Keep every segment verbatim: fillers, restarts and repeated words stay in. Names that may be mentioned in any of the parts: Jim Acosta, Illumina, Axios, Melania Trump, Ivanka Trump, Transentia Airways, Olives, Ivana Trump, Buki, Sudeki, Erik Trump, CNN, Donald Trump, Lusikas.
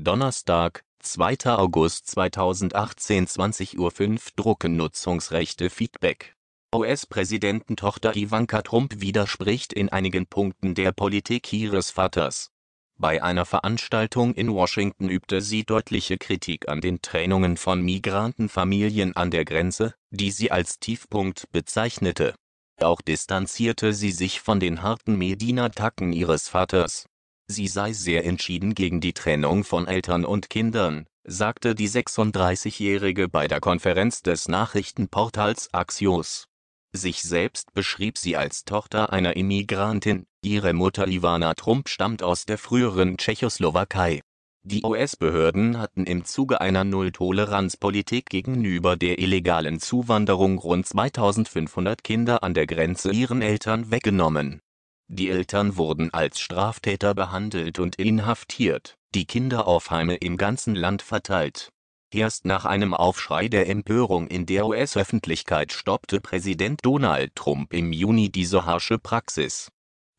Donnerstag, zweiter August zweitausendachtzehn, zwanzig Uhr fünf drucken Nutzungsrechte Feedback. U S-Präsidententochter Ivanka Trump widerspricht in einigen Punkten der Politik ihres Vaters. Bei einer Veranstaltung in Washington übte sie deutliche Kritik an den Trennungen von Migrantenfamilien an der Grenze, die sie als Tiefpunkt bezeichnete. Auch distanzierte sie sich von den harten Medien-Attacken ihres Vaters. Sie sei sehr entschieden gegen die Trennung von Eltern und Kindern, sagte die sechsunddreißigjährige bei der Konferenz des Nachrichtenportals Axios. Sich selbst beschrieb sie als Tochter einer Immigrantin, ihre Mutter Ivana Trump stammt aus der früheren Tschechoslowakei. Die U S-Behörden hatten im Zuge einer Null-Toleranz-Politik gegenüber der illegalen Zuwanderung rund zweitausendfünfhundert Kinder an der Grenze ihren Eltern weggenommen. Die Eltern wurden als Straftäter behandelt und inhaftiert, die Kinder auf Heime im ganzen Land verteilt. Erst nach einem Aufschrei der Empörung in der U S-Öffentlichkeit stoppte Präsident Donald Trump im Juni diese harsche Praxis.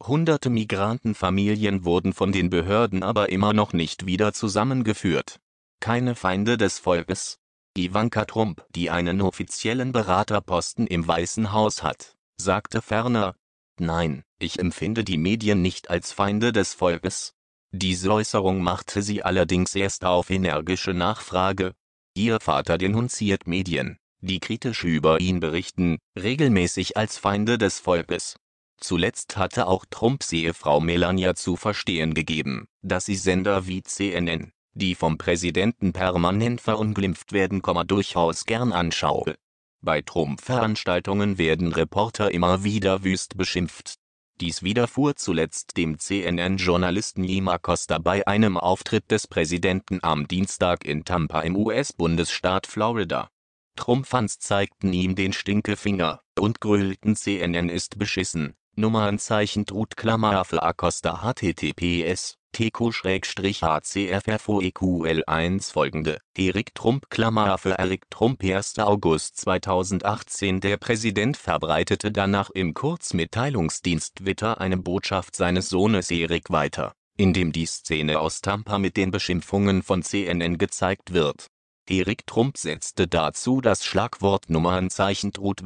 Hunderte Migrantenfamilien wurden von den Behörden aber immer noch nicht wieder zusammengeführt. Keine Feinde des Volkes. Ivanka Trump, die einen offiziellen Beraterposten im Weißen Haus hat, sagte ferner: „Nein, ich empfinde die Medien nicht als Feinde des Volkes." Diese Äußerung machte sie allerdings erst auf energische Nachfrage. Ihr Vater denunziert Medien, die kritisch über ihn berichten, regelmäßig als Feinde des Volkes. Zuletzt hatte auch Trumps Ehefrau Melania zu verstehen gegeben, dass sie Sender wie C N N, die vom Präsidenten permanent verunglimpft werden, durchaus gern anschaue. Bei Trump-Veranstaltungen werden Reporter immer wieder wüst beschimpft. Dies widerfuhr zuletzt dem C N N-Journalisten Jim Acosta bei einem Auftritt des Präsidenten am Dienstag in Tampa im U S-Bundesstaat Florida. Trump-Fans zeigten ihm den Stinkefinger und grölten: C N N ist beschissen, Nummernzeichen trut Klammer für Acosta H T T P S T K H C F F O E Q L eins folgende, Erik Trump Klammer für Erik Trump erster August zweitausendachtzehn. Der Präsident verbreitete danach im Kurzmitteilungsdienst Twitter eine Botschaft seines Sohnes Erik weiter, in dem die Szene aus Tampa mit den Beschimpfungen von C N N gezeigt wird. Erik Trump setzte dazu das Schlagwort Nummernzeichen trut